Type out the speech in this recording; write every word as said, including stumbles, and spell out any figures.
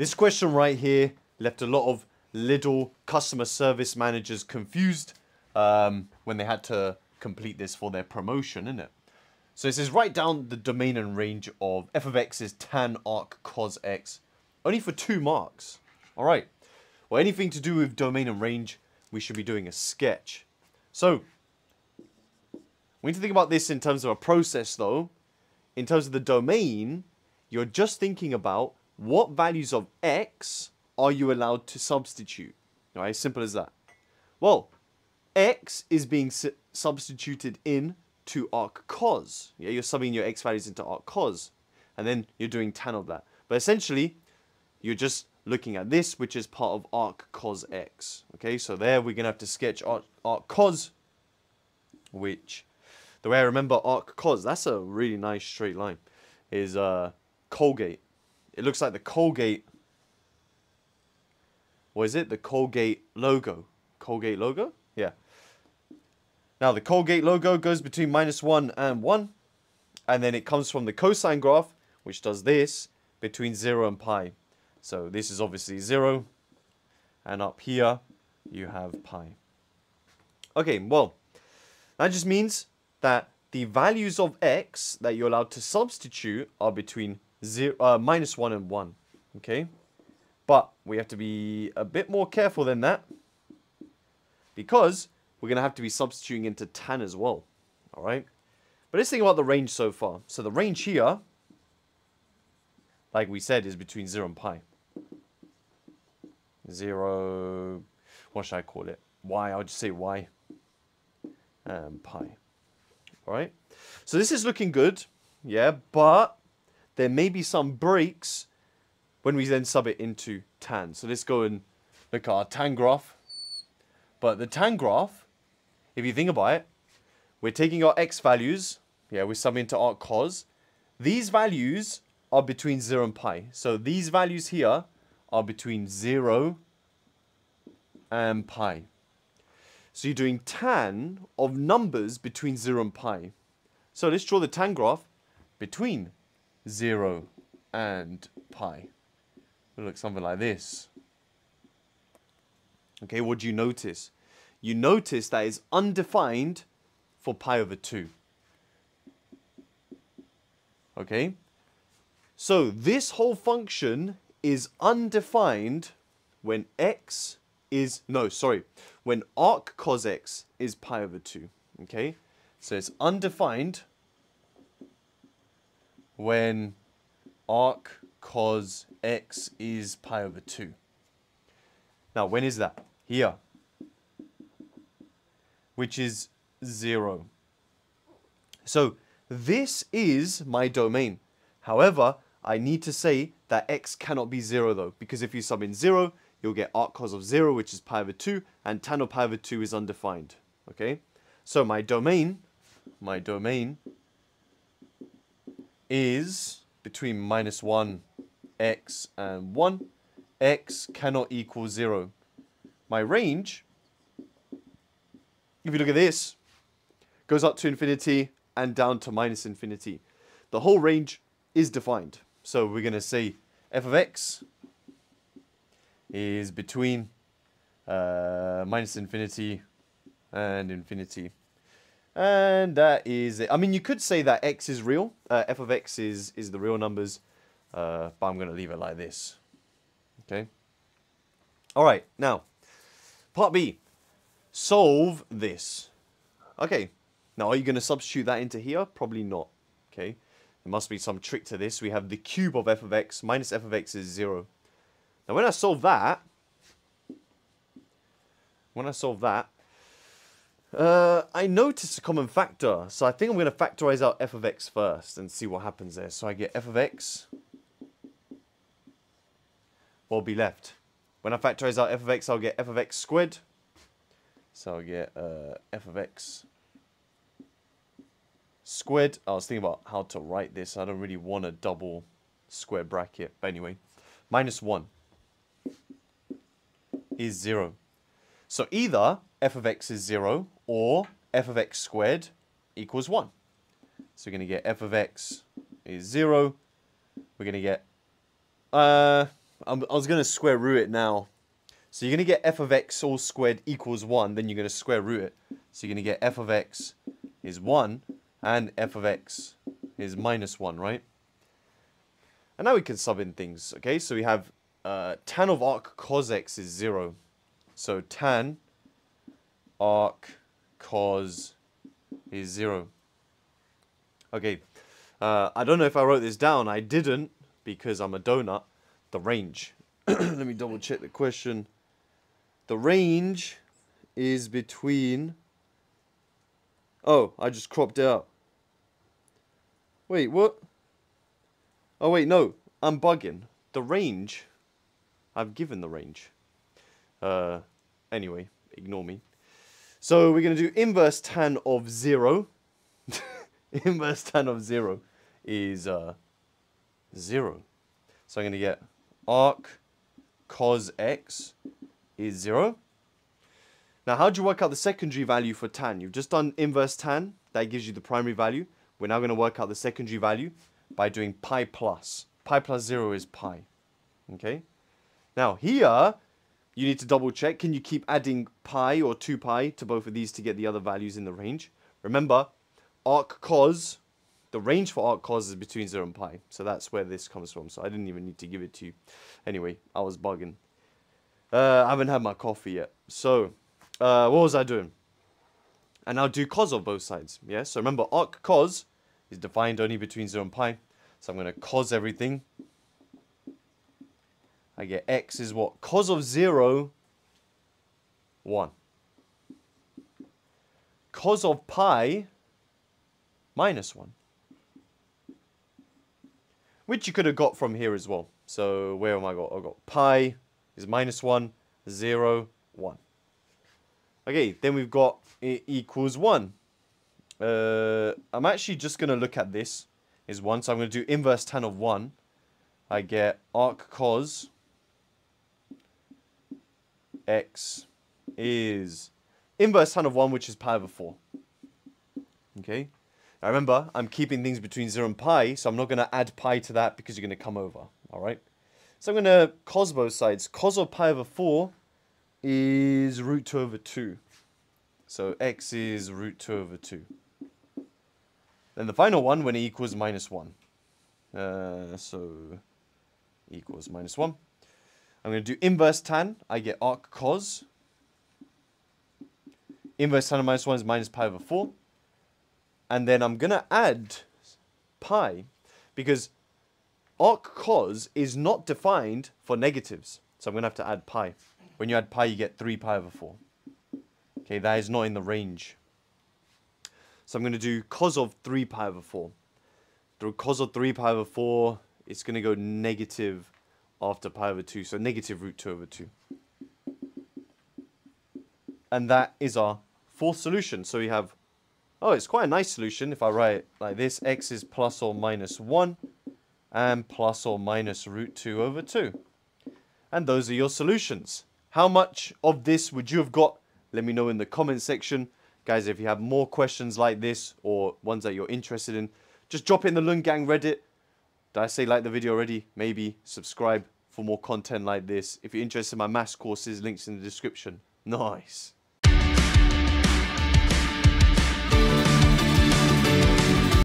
This question right here left a lot of Lidl customer service managers confused um, when they had to complete this for their promotion, innit? So it says, write down the domain and range of f of x's tan arc cos x, only for two marks. All right. Well, anything to do with domain and range, we should be doing a sketch. So we need to think about this in terms of a process, though. In terms of the domain, you're just thinking about what values of x are you allowed to substitute. All right, simple as that. Well, x is being su substituted in to arc cos. Yeah, you're subbing your x values into arc cos, and then you're doing tan of that. But essentially, you're just looking at this, which is part of arc cos x. Okay, so there we're gonna have to sketch arc, arc cos, which the way I remember arc cos, that's a really nice straight line, is uh, Colgate. It looks like the Colgate, what is it? The Colgate logo. Colgate logo? Yeah. Now the Colgate logo goes between minus one and one, and then it comes from the cosine graph, which does this, between zero and pi. So this is obviously zero, and up here you have pi. Okay, well, that just means that the values of x that you're allowed to substitute are between zero, uh, minus one and one, okay? But we have to be a bit more careful than that, because we're going to have to be substituting into tan as well, all right? But let's think about the range so far. So the range here, like we said, is between zero and pi. Zero, what should I call it? Y, I'll just say y and pi. All right, so this is looking good, yeah, but there may be some breaks when we then sub it into tan. So let's go and look at our tan graph. But the tan graph, if you think about it, we're taking our x values, yeah, we're subbing into arc cos. These values are between zero and pi. So these values here are between zero and pi. So you're doing tan of numbers between zero and pi. So let's draw the tan graph between zero and pi. It'll look something like this. Okay, what do you notice? You notice that it's undefined for pi over two. Okay? So this whole function is undefined when x is, no, sorry, when arc cos x is pi over two, okay? So it's undefined when arc cos x is pi over two. Now, when is that? Here, which is zero. So this is my domain. However, I need to say that x cannot be zero, though, because if you sub in zero, you'll get arc cos of zero, which is pi over two, and tan of pi over two is undefined, okay? So my domain, my domain is between minus one, x, and one. X cannot equal zero. My range, if you look at this, goes up to infinity and down to minus infinity. The whole range is defined. So we're going to say f of x is between uh, minus infinity and infinity. And that is it. I mean, you could say that x is real. Uh, f of x is, is the real numbers. Uh, but I'm going to leave it like this. Okay. All right. Now, part B. Solve this. Okay. Now, are you going to substitute that into here? Probably not. Okay. There must be some trick to this. We have the cube of f of x minus f of x is zero. Now, when I solve that, when I solve that, uh, I notice a common factor. So I think I'm going to factorize out f of x first and see what happens there. So I get f of x will be left. When I factorize out f of x, I'll get f of x squared. So I'll get uh, f of x squared. I was thinking about how to write this. I don't really want a double square bracket. But anyway, minus one is zero. So either f of x is zero or f of x squared equals one. So we're going to get f of x is zero. We're going to get, uh, I'm, I was going to square root it now. So you're going to get f of x all squared equals one, then you're going to square root it. So you're going to get f of x is one, and f of x is minus one, right? And now we can sub in things, okay? So we have uh, tan of arc cos x is zero. So tan arc cos is zero. Okay, uh, I don't know if I wrote this down. I didn't, because I'm a donut. The range. Let me double check the question. The range is between... Oh, I just cropped it out. Wait, what? Oh, wait, no. I'm bugging. The range. I've given the range. Uh, anyway, ignore me. So we're going to do inverse tan of zero. Inverse tan of zero is uh, zero. So I'm going to get arc cos x is zero. Now, how do you work out the secondary value for tan? You've just done inverse tan. That gives you the primary value. We're now going to work out the secondary value by doing pi plus. Pi plus zero is pi. Okay? Now, here, you need to double check. Can you keep adding pi or two pi to both of these to get the other values in the range? Remember, arc cos, the range for arc cos is between zero and pi. So that's where this comes from. So I didn't even need to give it to you. Anyway, I was bugging. Uh, I haven't had my coffee yet. So, uh, what was I doing? And I'll do cos of both sides. Yeah, so remember, arc cos is defined only between zero and pi. So I'm going to cos everything. I get x is what? Cos of zero, one. Cos of pi, minus one. Which you could have got from here as well. So where am I got? I got pi is minus one, zero, one. Okay, then we've got it equals one. Uh, I'm actually just going to look at this is one. So I'm going to do inverse tan of one. I get arc cos x is inverse tan of one, which is pi over four. Okay. Now remember, I'm keeping things between zero and pi, so I'm not going to add pi to that because you're going to come over. All right. So I'm going to cos both sides. Cos of pi over four is root two over two. So x is root two over two. Then the final one when it equals minus one. Uh, so equals minus one. I'm going to do inverse tan. I get arc cos. Inverse tan of minus one is minus pi over four. And then I'm going to add pi because arc cos is not defined for negatives. So I'm going to have to add pi. When you add pi, you get three pi over four. Okay, that is not in the range. So I'm going to do cos of three pi over four. Through cos of three pi over four, it's going to go negative after pi over two. So negative root two over two. And that is our fourth solution. So we have, oh, it's quite a nice solution if I write it like this. X is plus or minus one and plus or minus root two over two. And those are your solutions. How much of this would you have got? Let me know in the comment section. Guys, if you have more questions like this or ones that you're interested in, just drop it in the LunGang Reddit. Did I say like the video already? Maybe subscribe for more content like this. If you're interested in my maths courses, links in the description. Nice.